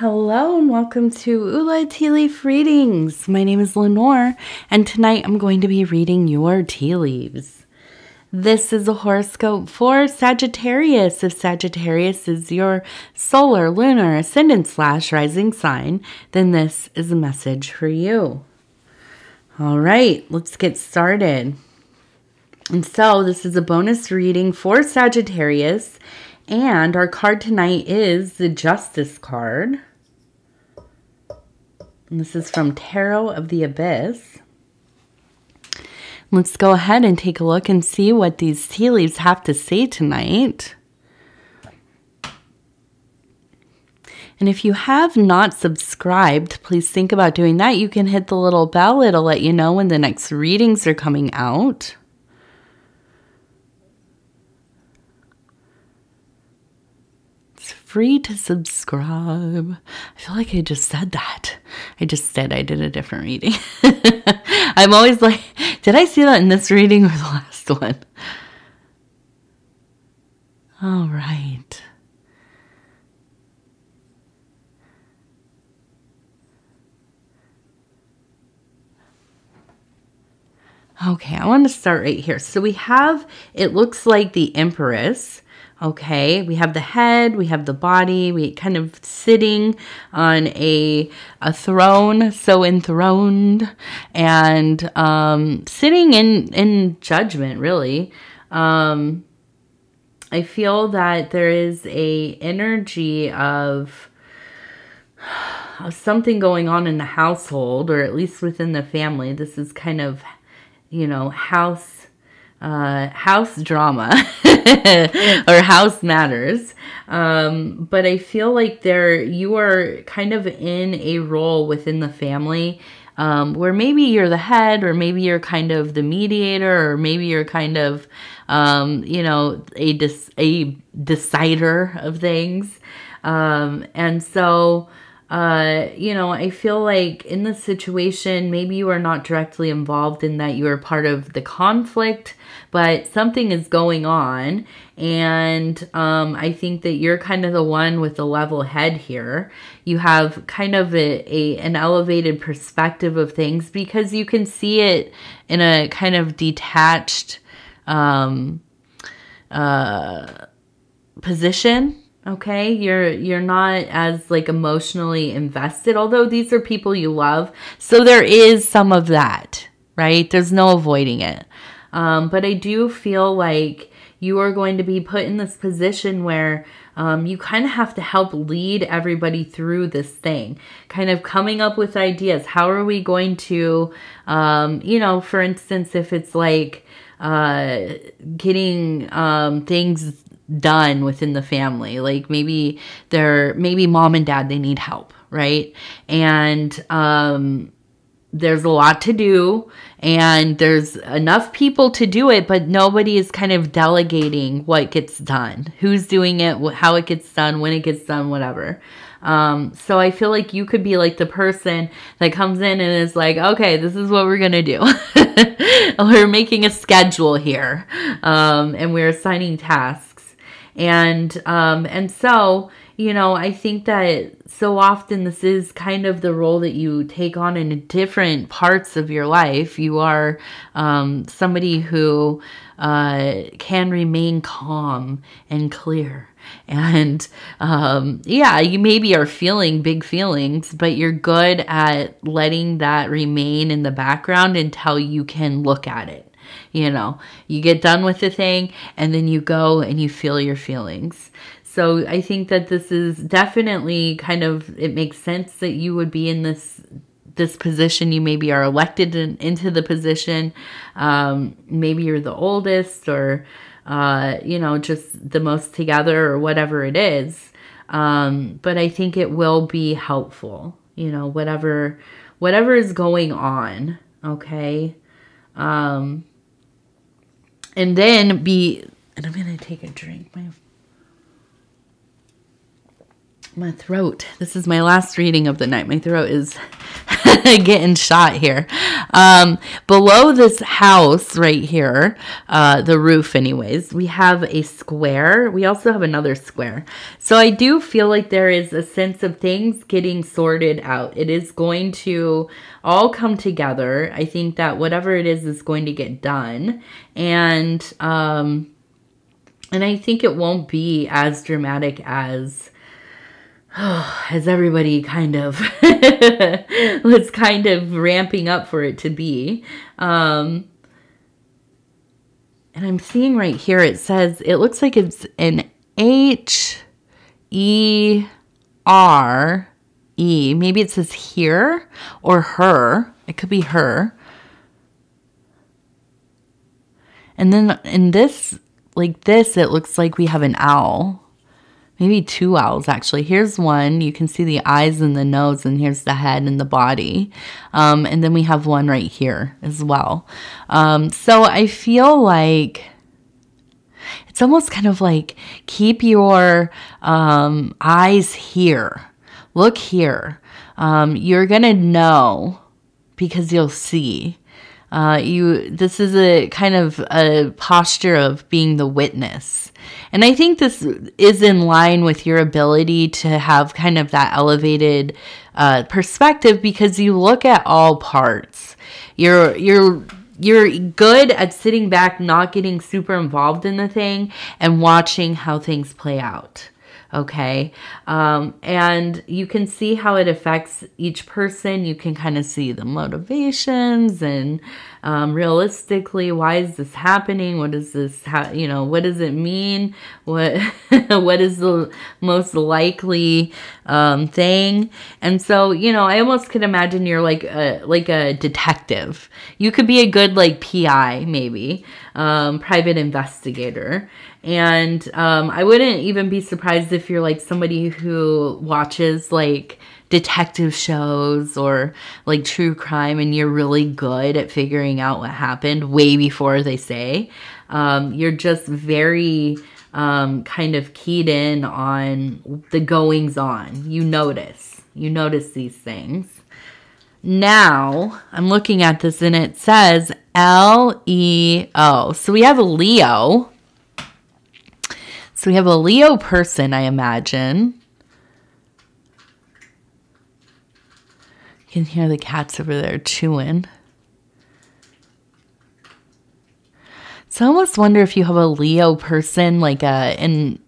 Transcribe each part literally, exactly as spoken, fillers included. Hello and welcome to U L A Tea Leaf Readings. My name is Lenor and tonight I'm going to be reading your tea leaves. This is a horoscope for Sagittarius. If Sagittarius is your solar, lunar, ascendant slash rising sign, then this is a message for you. All right, let's get started. And so this is a bonus reading for Sagittarius. And our card tonight is the Justice card. And this is from Tarot of the Abyss. Let's go ahead and take a look and see what these tea leaves have to say tonight. And if you have not subscribed, please think about doing that. You can hit the little bell. It'll let you know when the next readings are coming out. Free to subscribe. I feel like I just said that. I just said I did a different reading. I'm always like, did I see that in this reading or the last one? All right. Okay, I want to start right here. So we have, it looks like the Empress. Okay, we have the head, we have the body, we kind of sitting on a a throne, so enthroned, and um, sitting in, in judgment, really. Um, I feel that there is a energy of, of something going on in the household, or at least within the family. This is kind of, you know, house Uh, house drama or house matters. Um, but I feel like there, you are kind of in a role within the family um, where maybe you're the head, or maybe you're kind of the mediator, or maybe you're kind of, um, you know, a, dis a decider of things. Um, and so, Uh, you know, I feel like in this situation, maybe you are not directly involved in that you are part of the conflict, but something is going on. And um, I think that you're kind of the one with the level head here. You have kind of a, a an elevated perspective of things because you can see it in a kind of detached um, uh, position. Okay, you're you're not as like emotionally invested, although these are people you love. So there is some of that, right? There's no avoiding it. Um, but I do feel like you are going to be put in this position where um, you kind of have to help lead everybody through this thing, kind of coming up with ideas. How are we going to, um, you know, for instance, if it's like uh, getting um, things done within the family, like maybe they're maybe mom and dad, they need help, right? And um there's a lot to do and there's enough people to do it, but nobody is kind of delegating what gets done, who's doing it, how it gets done, when it gets done, whatever. Um, so I feel like you could be like the person that comes in and is like, okay, this is what we're going to do. We're making a schedule here. Um, and we're assigning tasks. And, um, and so, you know, I think that so often this is kind of the role that you take on in different parts of your life. You are, um, somebody who, uh, can remain calm and clear. And, um, yeah, you maybe are feeling big feelings, but you're good at letting that remain in the background until you can look at it. You know, you get done with the thing and then you go and you feel your feelings. So I think that this is definitely kind of, it makes sense that you would be in this this position. You maybe are elected in, into the position. Um, maybe you're the oldest, or, uh, you know, just the most together, or whatever it is. Um, but I think it will be helpful, you know, whatever, whatever is going on. Okay. Um, and then be, and I'm going to take a drink. My My throat. This is my last reading of the night. My throat is getting shot here. Um, below this house right here, uh, the roof anyways, we have a square. We also have another square. So I do feel like there is a sense of things getting sorted out. It is going to all come together. I think that whatever it is is going to get done. And, um, and I think it won't be as dramatic as... Oh, as everybody kind of was kind of ramping up for it to be. Um, and I'm seeing right here, it says, it looks like it's an H E R E. Maybe it says here or her. It could be her. And then in this, like this, it looks like we have an owl. Maybe two owls, actually. Here's one. You can see the eyes and the nose, and here's the head and the body. Um, and then we have one right here as well. Um, so I feel like it's almost kind of like keep your um, eyes here. Look here. Um, you're going to know because you'll see. Uh, you, this is a kind of a posture of being the witness. And I think this is in line with your ability to have kind of that elevated uh, perspective, because you look at all parts. You're, you're, you're good at sitting back, not getting super involved in the thing and watching how things play out. Okay. Um, and you can see how it affects each person. You can kind of see the motivations and, um, realistically, why is this happening? What is this? How, you know, what does it mean? What, what is the most likely, um, thing? And so, you know, I almost could imagine you're like a, like a detective. You could be a good, like P I, maybe, um, private investigator. And um, I wouldn't even be surprised if you're like somebody who watches like detective shows or like true crime, and you're really good at figuring out what happened way before they say. Um, you're just very um, kind of keyed in on the goings on. You notice, you notice these things. Now I'm looking at this and it says L E O. So we have a Leo. So we have a Leo person, I imagine. You can hear the cats over there chewing. So I almost wonder if you have a Leo person, like a in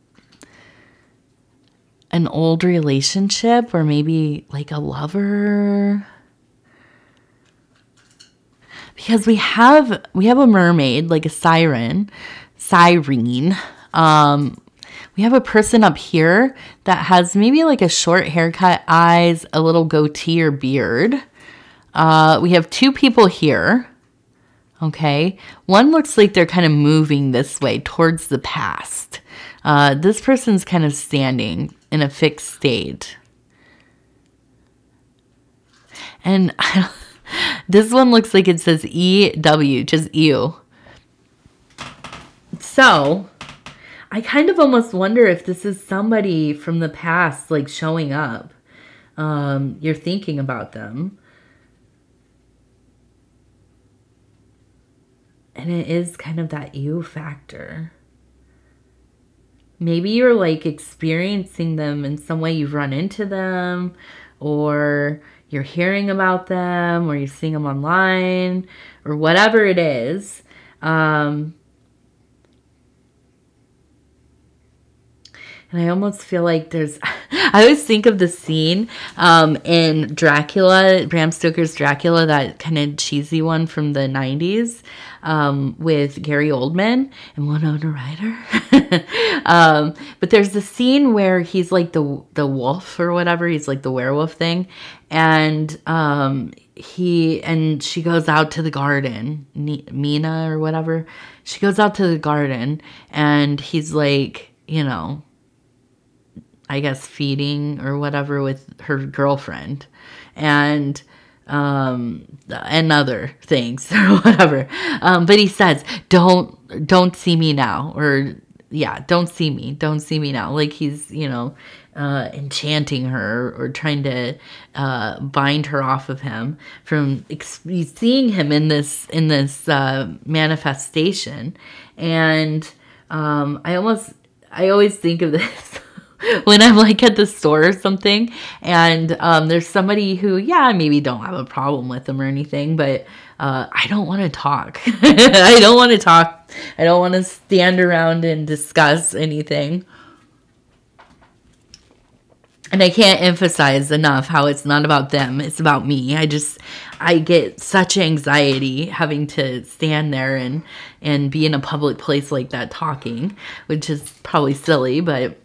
an old relationship, or maybe like a lover. Because we have we have a mermaid, like a siren, siren. Um, we have a person up here that has maybe like a short haircut, eyes, a little goatee or beard. Uh, we have two people here. Okay. One looks like they're kind of moving this way towards the past. Uh, this person's kind of standing in a fixed state. And I, this one looks like it says E W, just ew. So... I kind of almost wonder if this is somebody from the past, like showing up. Um, you're thinking about them. And it is kind of that ew factor. Maybe you're like experiencing them in some way. You've run into them, or you're hearing about them, or you're seeing them online, or whatever it is. Um, And I almost feel like there's, I always think of the scene um, in Dracula, Bram Stoker's Dracula, that kind of cheesy one from the nineties um, with Gary Oldman and Winona Ryder. um, but there's the scene where he's like the, the wolf or whatever. He's like the werewolf thing. And um, he, and she goes out to the garden, Mina or whatever. She goes out to the garden and he's like, you know, I guess feeding or whatever with her girlfriend and um, and other things or whatever. Um, but he says, don't, don't see me now. Or yeah, don't see me. Don't see me now. Like he's, you know, uh, enchanting her or trying to uh, bind her off of him, from ex seeing him in this in this uh, manifestation. And um, I almost I always think of this when I'm like at the store or something, and um, there's somebody who, yeah, maybe don't have a problem with them or anything, but uh, I don't want to talk. I don't want to talk. I don't want to stand around and discuss anything. And I can't emphasize enough how it's not about them. It's about me. I just, I get such anxiety having to stand there and, and be in a public place like that talking, which is probably silly, but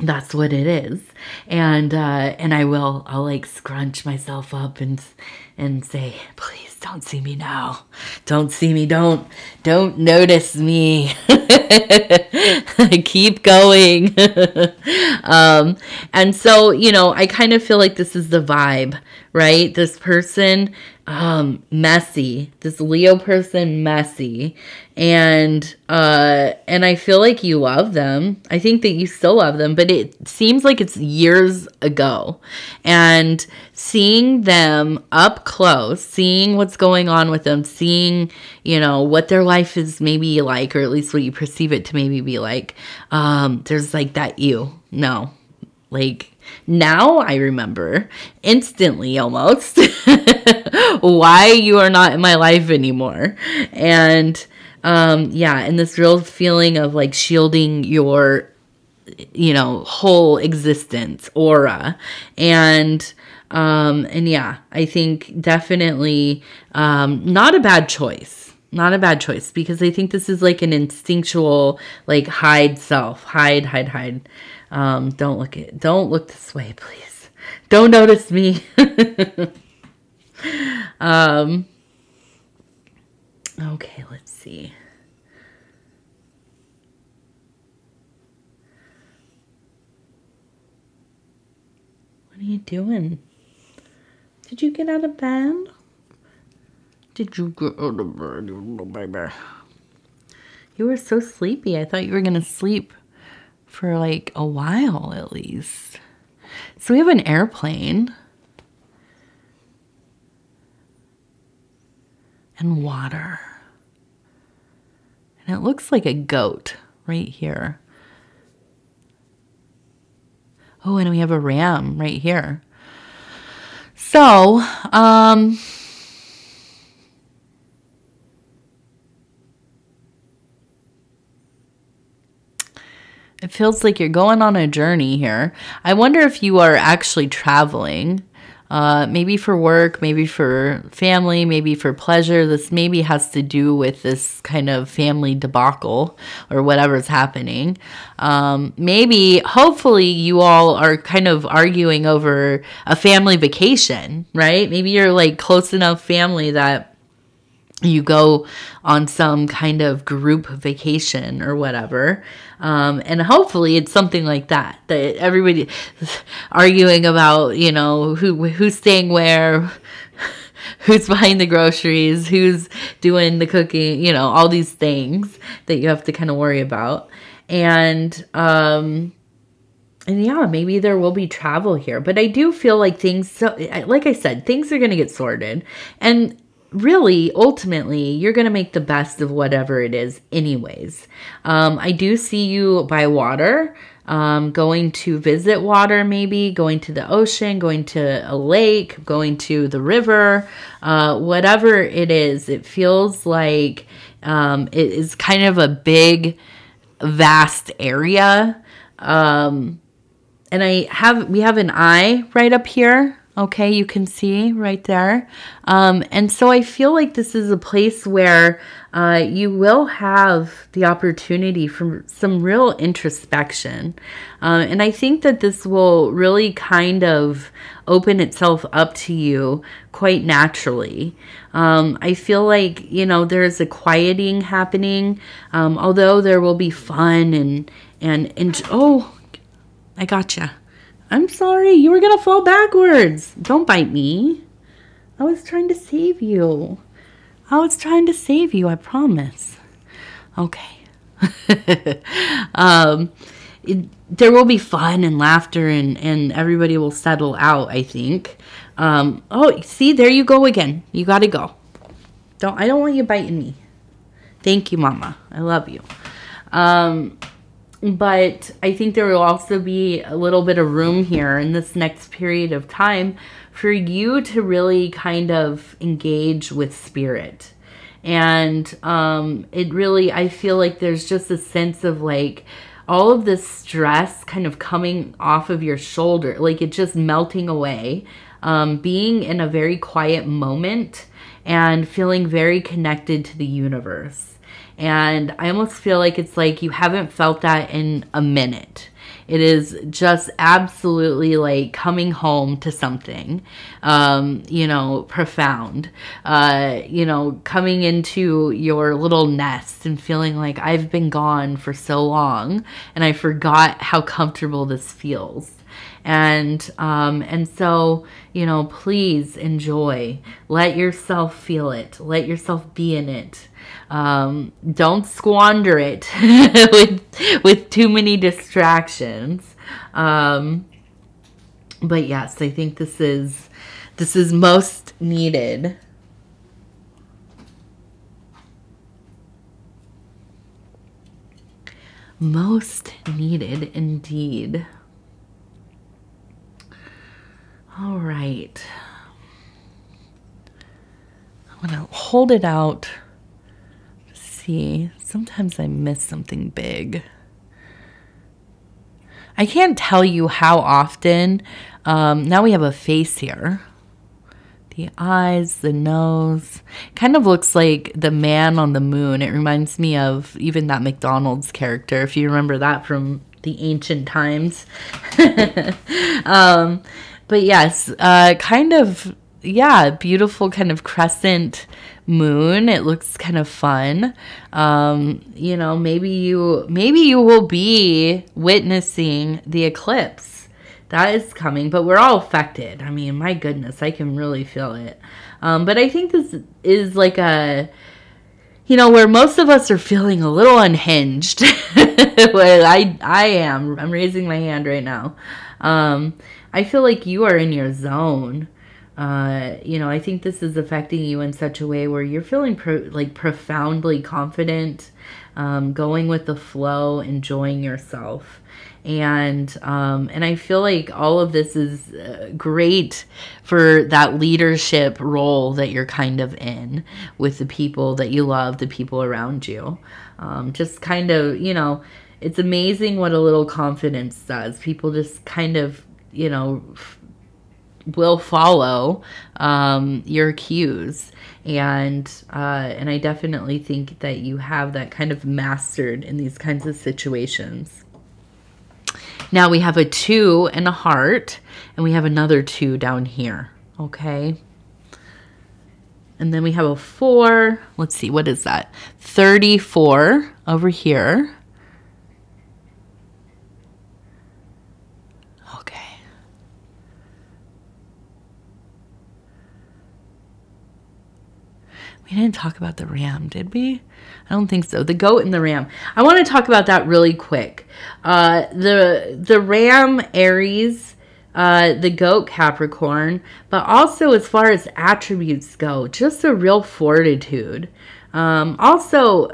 that's what it is. And, uh, and I will, I'll like scrunch myself up and, and say, please don't see me now. Don't see me. Don't, don't notice me. Keep going. um, and so, you know, I kind of feel like this is the vibe, right? This person, um, messy, this Leo person, messy. And, uh, and I feel like you love them. I think that you still love them, but it seems like it's years ago. And seeing them up close, seeing what's going on with them, seeing, you know, what their life is maybe like, or at least what you perceive it to maybe be like, um, there's like that ew, no, like, now I remember instantly almost why you are not in my life anymore. And, um, yeah. And this real feeling of like shielding your, you know, whole existence, aura. And, um, and yeah, I think definitely, um, not a bad choice. Not a bad choice, because I think this is like an instinctual, like hide self, hide, hide, hide. Um, don't look it. Don't look this way, please. Don't notice me. um, okay, let's see. What are you doing? Did you get out of bed? Did you get out of bed, little baby? You were so sleepy. I thought you were gonna sleep for like a while at least. So we have an airplane and water, and it looks like a goat right here. Oh, and we have a ram right here. So um it feels like you're going on a journey here. I wonder if you are actually traveling, uh, maybe for work, maybe for family, maybe for pleasure. This maybe has to do with this kind of family debacle or whatever's happening. Um, maybe, hopefully, you all are kind of arguing over a family vacation, right? Maybe you're like close enough family that you go on some kind of group vacation or whatever. Um, and hopefully it's something like that, that everybody arguing about, you know, who who's staying where, who's buying the groceries, who's doing the cooking, you know, all these things that you have to kind of worry about. And, um, and yeah, maybe there will be travel here, but I do feel like things, so, like I said, things are going to get sorted. And really, ultimately, you're going to make the best of whatever it is anyways. Um, I do see you by water, um, going to visit water maybe, going to the ocean, going to a lake, going to the river, uh, whatever it is. It feels like um, it is kind of a big, vast area. Um, and I have we have an eye right up here. Okay, you can see right there. Um, and so I feel like this is a place where uh, you will have the opportunity for some real introspection. Um, and I think that this will really kind of open itself up to you quite naturally. Um, I feel like, you know, there's a quieting happening, um, although there will be fun and, and, and oh, I gotcha. I'm sorry, you were gonna fall backwards. Don't bite me. I was trying to save you. I was trying to save you, I promise. Okay. um, it, there will be fun and laughter, and, and everybody will settle out, I think. Um, oh, see, there you go again. You got to go. Don't, I don't want you biting me. Thank you, Mama. I love you. Um, but I think there will also be a little bit of room here in this next period of time for you to really kind of engage with spirit. And um, it really, I feel like there's just a sense of like all of this stress kind of coming off of your shoulder, like it just melting away, um, being in a very quiet moment and feeling very connected to the universe. And I almost feel like it's like you haven't felt that in a minute. It is just absolutely like coming home to something, um, you know, profound, uh, you know, coming into your little nest and feeling like I've been gone for so long and I forgot how comfortable this feels. And, um, and so, you know, please enjoy, let yourself feel it, let yourself be in it. Um, don't squander it with, with too many distractions. Um, but yes, I think this is, this is most needed. Most needed indeed. All right. I'm going to hold it out to see. Sometimes I miss something big. I can't tell you how often. Um, now we have a face here. The eyes, the nose. Kind of looks like the man on the moon. It reminds me of even that McDonald's character, if you remember that from the ancient times. um But yes, uh, kind of, yeah, beautiful kind of crescent moon. It looks kind of fun. Um, you know, maybe you, maybe you will be witnessing the eclipse. That is coming, but we're all affected. I mean, my goodness, I can really feel it. Um, but I think this is like a, you know, where most of us are feeling a little unhinged. Well, I, I am. I'm raising my hand right now. Um, I feel like you are in your zone. Uh, you know, I think this is affecting you in such a way where you're feeling pro like profoundly confident, um, going with the flow, enjoying yourself. And, um, and I feel like all of this is uh, great for that leadership role that you're kind of in with the people that you love, the people around you. Um, just kind of, you know, it's amazing what a little confidence does. People just kind of, you know, will follow um, your cues. And, uh, and I definitely think that you have that kind of mastered in these kinds of situations. Now we have a two and a heart, and we have another two down here. Okay. And then we have a four. Let's see, what is that? thirty-four over here. We didn't talk about the ram, did we? I don't think so. The goat and the ram. I want to talk about that really quick. Uh, the the ram, Aries, uh, the goat, Capricorn, but also as far as attributes go, just a real fortitude. Um, also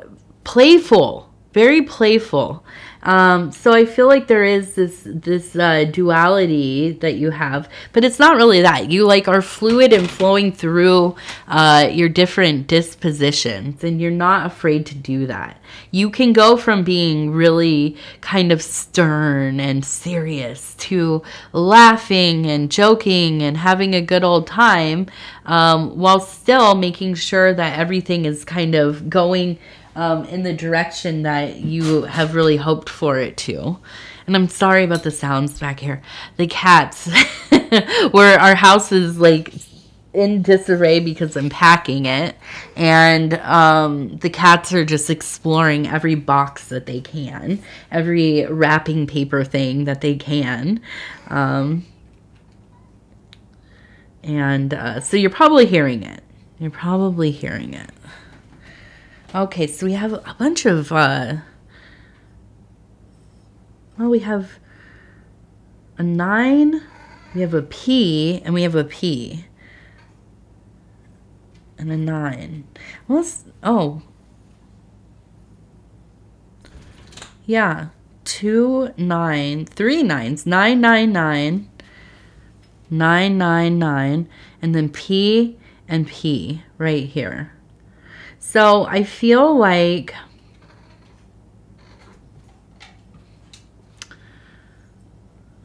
playful, very playful. Um, so I feel like there is this, this, uh, duality that you have, but it's not really that. You like are fluid and flowing through, uh, your different dispositions, and you're not afraid to do that. You can go from being really kind of stern and serious to laughing and joking and having a good old time, um, while still making sure that everything is kind of going Um, in the direction that you have really hoped for it to. And I'm sorry about the sounds back here. The cats where our house is like in disarray because I'm packing it. And um, the cats are just exploring every box that they can, every wrapping paper thing that they can. Um, and uh, so you're probably hearing it. You're probably hearing it. Okay, so we have a bunch of uh, Well, we have a nine, we have a P, and we have a P. And a nine. Well, let's, oh. Yeah. Two, nine, three nines. Nine, nine, nine. Nine, nine, nine. And then P and P right here. So I feel like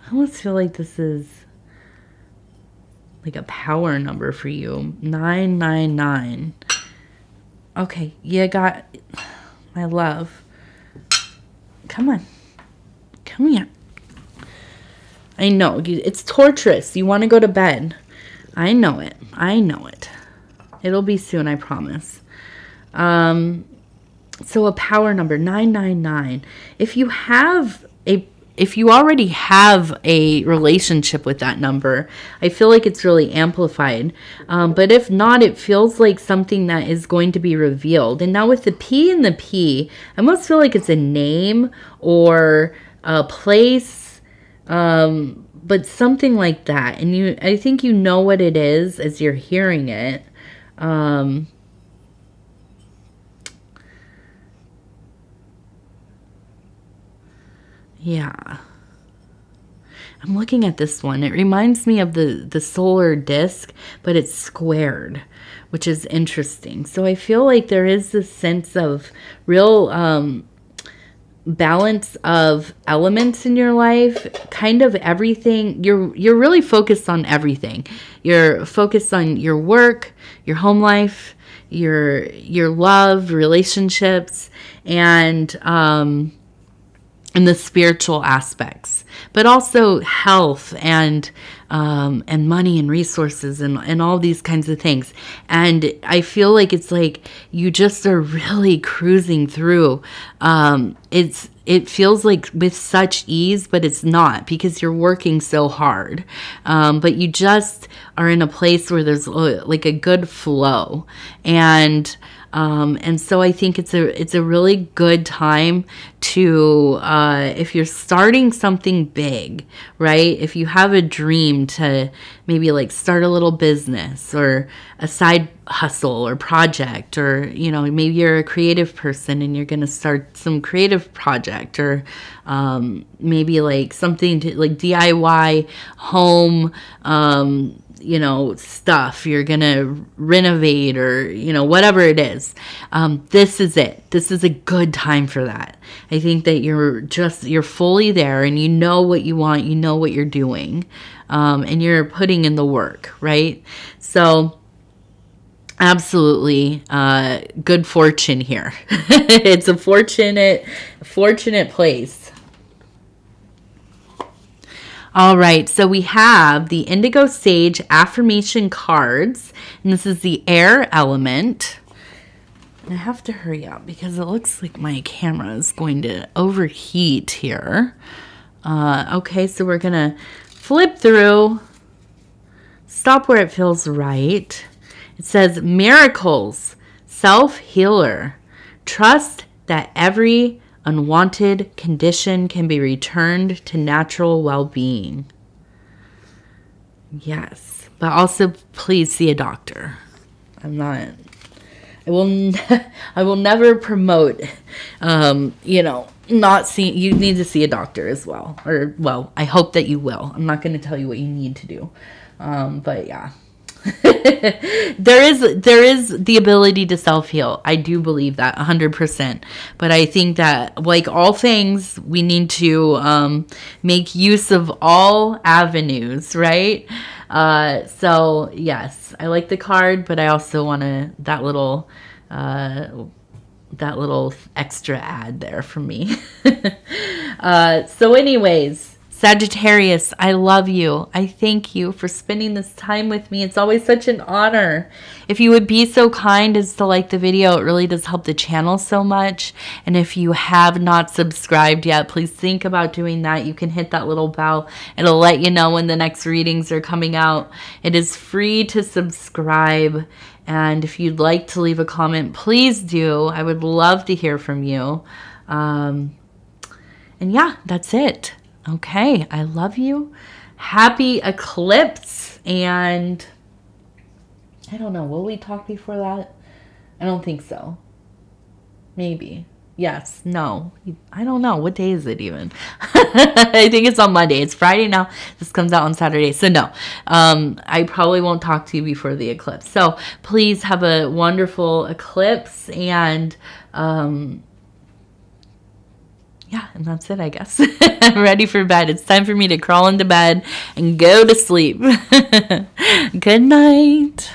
I almost feel like this is like a power number for you. nine nine nine. Okay, you got my love. Come on. Come here. I know. It's torturous. You want to go to bed. I know it. I know it. It'll be soon, I promise. Um, so a power number, nine nine nine. If you have a If you already have a relationship with that number, I feel like it's really amplified. Um, but if not, it feels like something that is going to be revealed. And now with the P and the P, I almost feel like it's a name or a place, um, but something like that. And you, I think you know what it is as you're hearing it. Um, Yeah. I'm looking at this one. It reminds me of the, the solar disc, but it's squared, which is interesting. So I feel like there is this sense of real um, balance of elements in your life, kind of everything. You're, you're really focused on everything. You're focused on your work, your home life, your, your love, relationships, and... Um, and the spiritual aspects, but also health and um, and money and resources and, and all these kinds of things. And I feel like it's like you just are really cruising through. Um, it's it feels like with such ease, but it's not because you're working so hard. Um, but you just are in a place where there's like a good flow. And Um, and so I think it's a it's a really good time to, uh, if you're starting something big, right? If you have a dream to maybe like start a little business or a side hustle or project, or, you know, maybe you're a creative person and you're going to start some creative project, or um, maybe like something to, like D I Y home, um, you know, stuff you're going to renovate, or, you know, whatever it is. Um, this is it. This is a good time for that. I think that you're just, you're fully there and you know what you want, you know what you're doing, um, and you're putting in the work, right? So absolutely, uh, good fortune here. It's a fortunate, fortunate place. All right, so we have the Indigo Sage Affirmation cards, and this is the air element. I have to hurry up because it looks like my camera is going to overheat here. Uh, okay, so we're going to flip through, stop where it feels right. It says, miracles, self-healer, trust that every unwanted condition can be returned to natural well-being. Yes, but also please see a doctor. I'm not, I will, ne I will never promote, um, you know, not seeing, you need to see a doctor as well. Or, well, I hope that you will. I'm not going to tell you what you need to do. Um, but yeah. there is there is the ability to self-heal. I do believe that one hundred percent. But I think that, like all things, we need to um, make use of all avenues, right? Uh, so, yes, I like the card, but I also want to, that little, uh, that little extra ad there for me. uh, so anyways. Sagittarius, I love you. I thank you for spending this time with me. It's always such an honor. If you would be so kind as to like the video, it really does help the channel so much. And if you have not subscribed yet, please think about doing that. You can hit that little bell. It'll let you know when the next readings are coming out. It is free to subscribe. And if you'd like to leave a comment, please do. I would love to hear from you. Um... And yeah, that's it. Okay, I love you. Happy eclipse. And I don't know, will we talk before that? I don't think so. Maybe. Yes. No. I don't know. What day is it even? I think it's on Monday. It's Friday now. This comes out on Saturday. So no, um, I probably won't talk to you before the eclipse. So please have a wonderful eclipse. And um, yeah, and that's it, I guess. I'm ready for bed. It's time for me to crawl into bed and go to sleep. Good night.